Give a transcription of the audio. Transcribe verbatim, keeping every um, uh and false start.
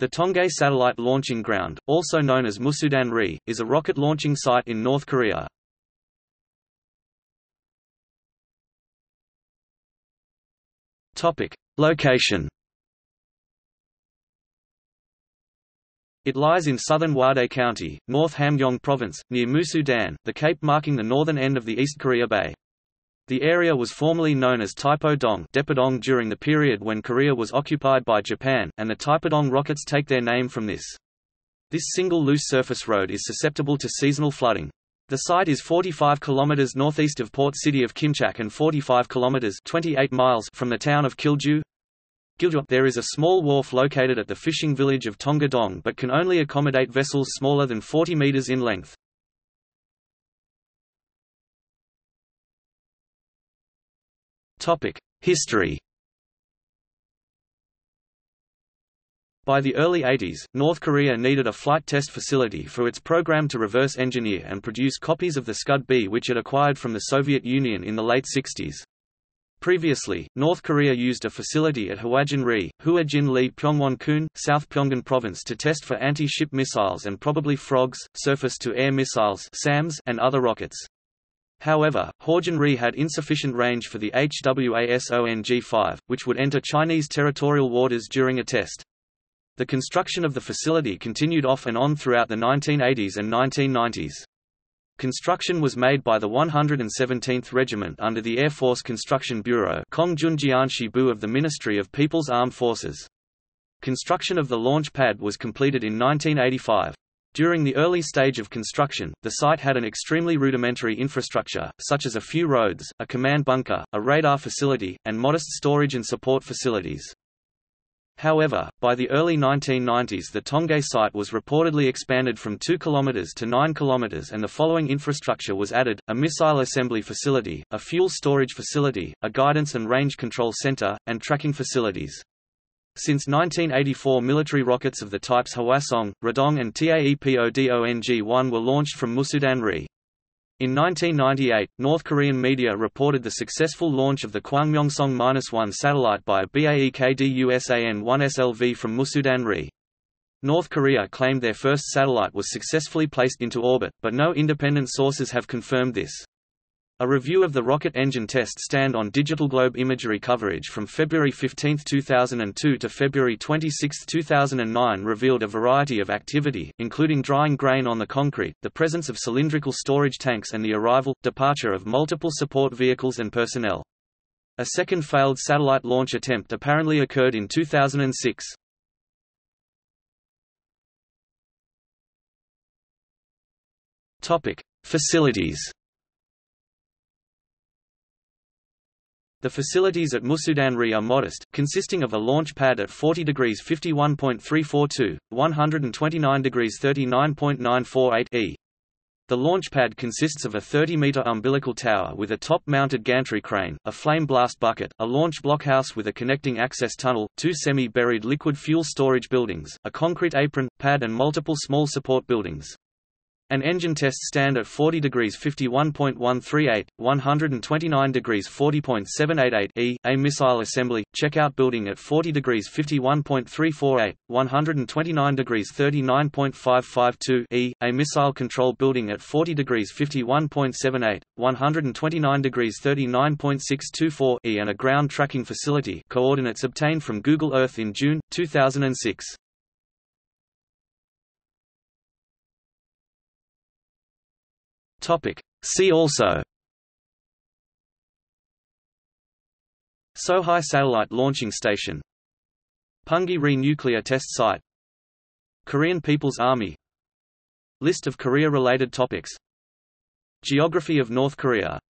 The Tonghae Satellite Launching Ground, also known as Musudan-ri, is a rocket launching site in North Korea. Topic: Location. It lies in southern Hwadae County, North Hamgyong Province, near Musudan, the cape marking the northern end of the East Korea Bay. The area was formerly known as Taepodong Taepodong during the period when Korea was occupied by Japan, and the Taepodong rockets take their name from this. This single loose surface road is susceptible to seasonal flooding. The site is forty-five kilometers northeast of port city of Kimchak and forty-five kilometers (twenty-eight miles) from the town of Kilju. There is a small wharf located at the fishing village of Tongadong but can only accommodate vessels smaller than forty meters in length. History. By the early eighties, North Korea needed a flight test facility for its program to reverse engineer and produce copies of the Scud B which it acquired from the Soviet Union in the late sixties. Previously, North Korea used a facility at Hwajin-ri, Hwajin-ri Pyeongwon-gun, South Pyongan Province to test for anti-ship missiles and probably FROGs, surface-to-air missiles SAMs, and other rockets. However, Hwajin-ri had insufficient range for the Hwasong five, which would enter Chinese territorial waters during a test. The construction of the facility continued off and on throughout the nineteen eighties and nineteen nineties. Construction was made by the one hundred seventeenth Regiment under the Air Force Construction Bureau Kong Junjian-shi-bu of the Ministry of People's Armed Forces. Construction of the launch pad was completed in nineteen eighty-five. During the early stage of construction, the site had an extremely rudimentary infrastructure, such as a few roads, a command bunker, a radar facility, and modest storage and support facilities. However, by the early nineteen nineties the Tonghae site was reportedly expanded from two kilometers to nine kilometers and the following infrastructure was added: a missile assembly facility, a fuel storage facility, a guidance and range control center, and tracking facilities. Since nineteen eighty-four military rockets of the types Hwasong, Rodong and Taepodong one were launched from Musudan-ri. In nineteen ninety-eight, North Korean media reported the successful launch of the Kwangmyongsong one satellite by a Baekdusan one S L V from Musudan-ri. North Korea claimed their first satellite was successfully placed into orbit, but no independent sources have confirmed this. A review of the rocket engine test stand on DigitalGlobe imagery coverage from February fifteenth two thousand two to February twenty-sixth two thousand nine revealed a variety of activity, including drying grain on the concrete, the presence of cylindrical storage tanks and the arrival, departure of multiple support vehicles and personnel. A second failed satellite launch attempt apparently occurred in two thousand six. Topic: Facilities. The facilities at Musudan-ri are modest, consisting of a launch pad at forty degrees fifty-one point three four two, one hundred twenty-nine degrees thirty-nine point nine four eight E. The launch pad consists of a thirty meter umbilical tower with a top-mounted gantry crane, a flame blast bucket, a launch blockhouse with a connecting access tunnel, two semi-buried liquid fuel storage buildings, a concrete apron, pad and multiple small support buildings. An engine test stand at forty degrees fifty-one point one three eight, one hundred twenty-nine degrees forty point seven eight eight E, a missile assembly, checkout building at forty degrees fifty-one point three four eight, one hundred twenty-nine degrees thirty-nine point five five two E, a missile control building at forty degrees fifty-one point seven eight, one hundred twenty-nine degrees thirty-nine point six two four E, and a ground tracking facility, coordinates obtained from Google Earth in June two thousand six. See also: Sohae satellite launching station, Punggye-ri nuclear test site, Korean People's Army, List of Korea-related topics, Geography of North Korea.